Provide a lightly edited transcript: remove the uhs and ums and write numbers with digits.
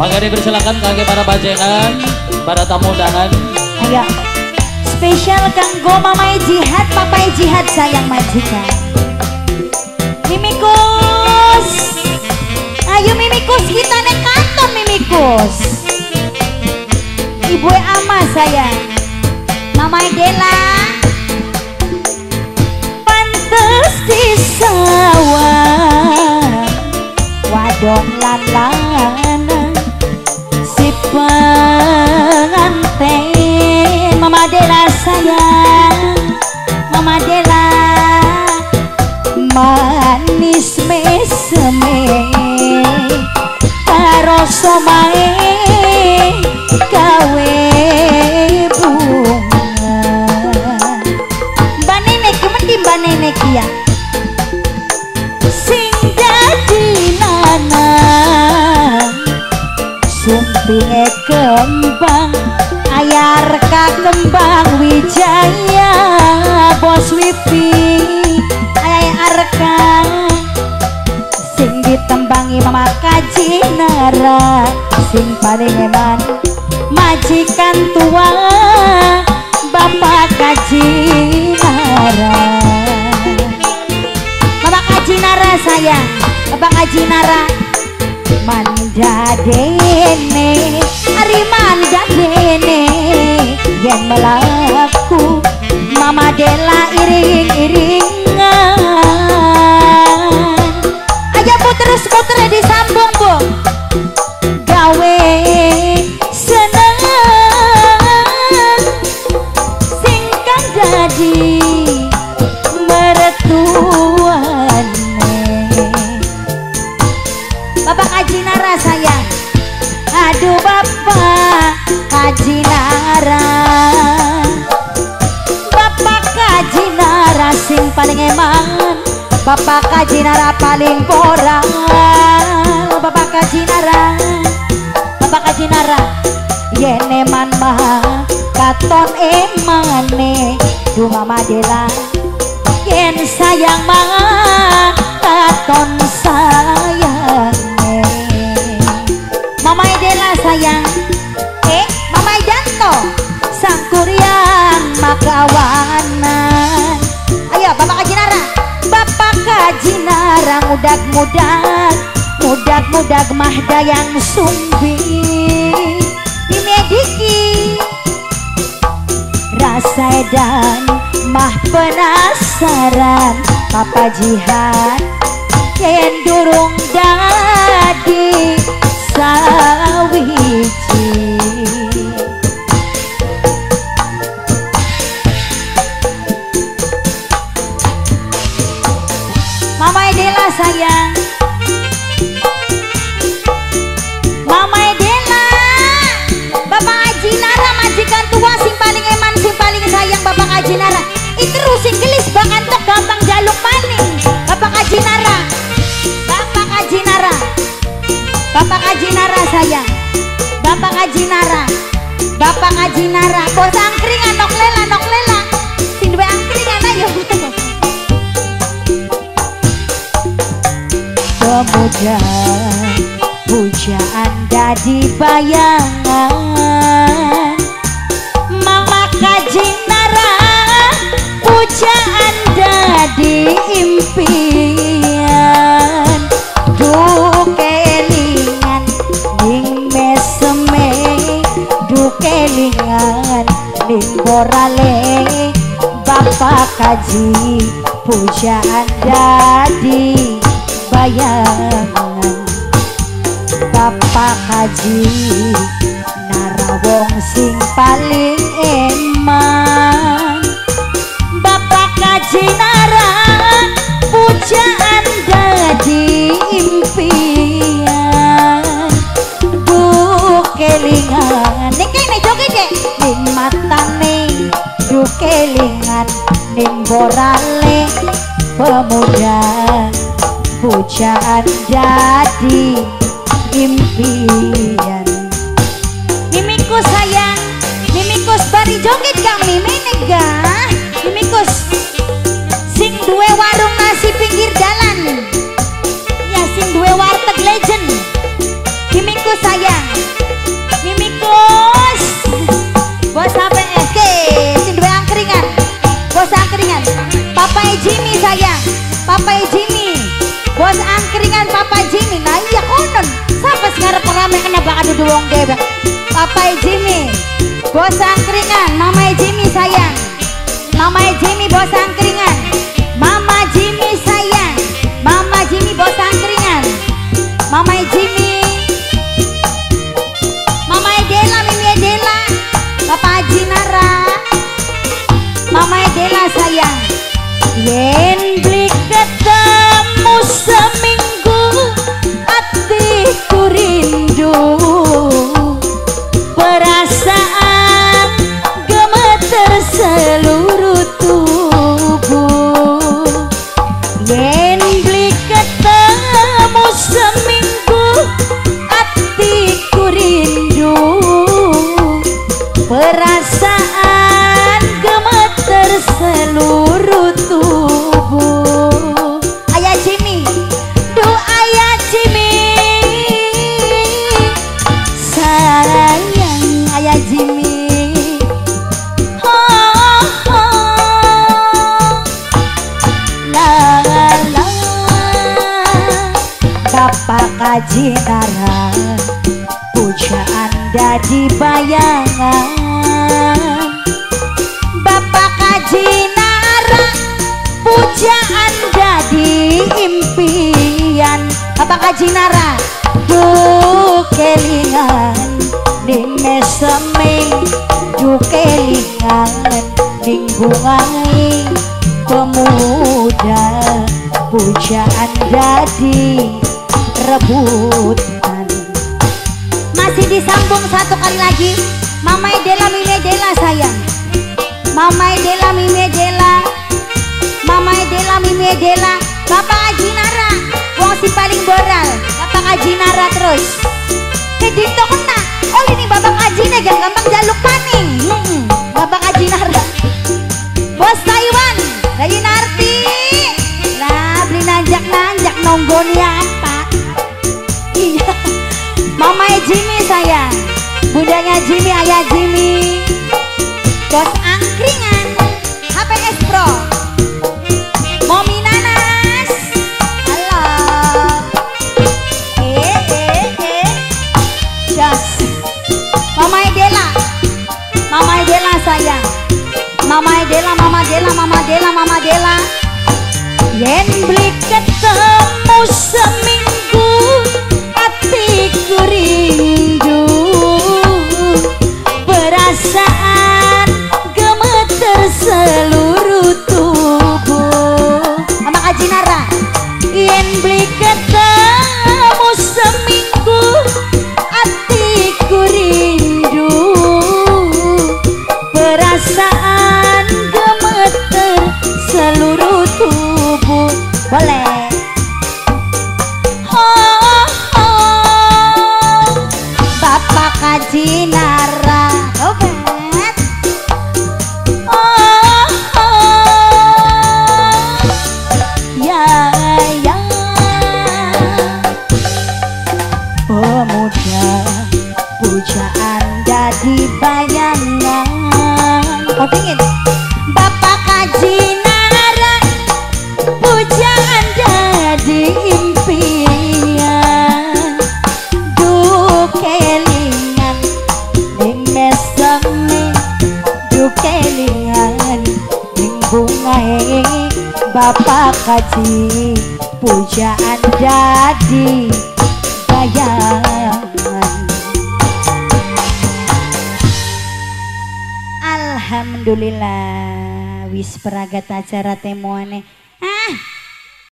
Maka dipersilakan kaki para pajengan, para tamu undangan. Ayo, spesial kanggo Mamae Jihad, Papae Jihad sayang majikan. Mimikus, ayo Mimikus kita naik kantor Mimikus. Ibu Ama sayang, Mamae Dela. Pantes di sawah, wadong lalana. Pengantin Mama Dela sayang, Mama Dela manis mesme karo somae gawe bunga. Mbak Nenek mending Mbak Nenek ya sing dadi nanang sumpie kembang ayar ka kembang wijaya bos wipi ayar ka sing ditembangi Mama Kajinara sing paling eman majikan tua Bapak Kajinara. Bapak Kajinara sayang, Bapak Kajinara manda dene, hari manda dene yang melaku Mama Dela iring-iringan. Ayo Bu terus puter disambung Bu gawe seneng singkan jadi mertuan Bapak Kajinara sayang. Aduh Bapak Kajinara, Bapak Kajinara sing paling eman, Bapak Kajinara paling moral, Bapak Kajinara, Bapak Kajinara yen eman mah katon emane duh Mama Dela yen sayang mah katon sayang Mama Dela sayang, Mama Janto, sangkurian makawanan. Ayo Bapak Kajinara mudak-mudak, mudak-mudak mahdayang sumbi. Dimediki, rasai dan mah penasaran, Papa Jihad, yen durung dadi. Sawiji Mama Dela sayang, Mama Dela, Bapak Kajinara majikan tua sing paling eman sing paling sayang Bapak Kajinara itu rusing gelis bahkan tok gampang jaluk maning Bapak Kajinara, Bapak Kajinara, Bapak Kajinara sayang, Bapak Kajinara, Bapak Kajinara bos angkringan nok lela sing duwe angkringan ayo pemuda pujaan dadi bayangan Mama Kajinara pujaan dadi impian duke kelingan limborale Bapak Kaji pujaan dadi bayangan Bapak Kaji narawong sing paling eman Bapak Kaji nara pujaan dadi impian kelingan niki ne joget e ning matane duh kelingan ning borale pemuda pujaan jadi impian Mimikus sayang, Mimikus bari joget gak mimine gak Mimikus sing duwe warung nasi pinggir dalan ya sing duwe warteg legend Mimikus sayang kudu wong gebek. Papai Jimmy bosan keringan, Mamai Jimmy sayang, Mamai Jimmy bosan keringan, Mama Jimmy sayang, Mama Jimmy bosan keringan, Mamai Jimmy, Mama Edela, Mimi Edela, Papa Haji Nara, Mama Edela sayang. Yen beli ketemu seminggu hatiku rindu, perasaan gemeter seluruh tubuh. Yen beli ketemu seminggu hatiku rindu, perasaan gemeter seluruh tubuh. Ayah Jimmy, duh ayah Jimmy, sayang ayah Jimmy. Oh, oh, la la, Bapak Haji Nara, pujaan dari bayangan. Bapak Haji Nara, pujaan jadi impian. Bapak Haji Nara, duh kelingan, ning meseming, duh kelingan, ning bungai pemuda, pujaan jadi rebutan. Masih disambung satu kali lagi. Mama Edela, Mimi Edela sayang, Mama Edela, Mimi Edela, Mama Edela, Mimi Edela. Bapak Haji Nara, wong si paling boral, Bapak Haji Nara terus. Kedit tokna, oh ini Bapak Haji Nara gampang jaluk paning. Bapak Haji Nara, Bos Taiwan, Rayi Narti, lah beli nanjak-nanjak nonggonian Pak. Iya. Mama Jimmy sayang, bundanya Jimmy, ayah Jimmy, Bos Angkringan, HPS PRO, Momi Nanas, halo, just, Mama Edela, Mama Edela sayang, Mama Edela, Mama Edela, Mama Edela, Mama Edela. Yen beli ketemu seminggu hatiku rindu, perasaan gemeter seluruh tubuh. Mama Haji Nara, yen beli ketemu seminggu hatiku rindu, perasaan gemeter seluruh tubuh. Boleh. Haji Nara, obat. Oh, oh, ya, ya. Pemuda, pujaan jadi bayangan. Oh, pingin. Bapak Haji Nara, pujaan jadi impian. Duh kelingan, duh kelingan, ning bungai Bapak Haji, pujaan jadi bayangan. Alhamdulillah wis peragat acara temoane.